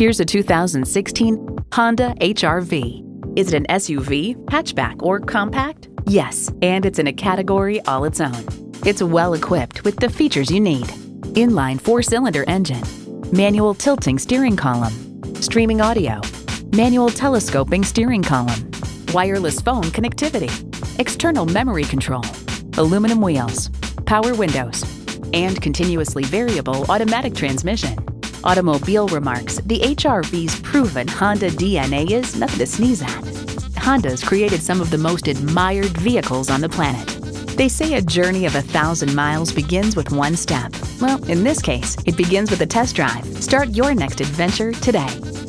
Here's a 2016 Honda HR-V. Is it an SUV, hatchback, or compact? Yes, and it's in a category all its own. It's well equipped with the features you need: inline four-cylinder engine, manual tilting steering column, streaming audio, manual telescoping steering column, wireless phone connectivity, external memory control, aluminum wheels, power windows, and continuously variable automatic transmission. Automobile remarks: the HR-V's proven Honda DNA is nothing to sneeze at. Honda's created some of the most admired vehicles on the planet. They say a journey of 1,000 miles begins with one step. Well, in this case, it begins with a test drive. Start your next adventure today.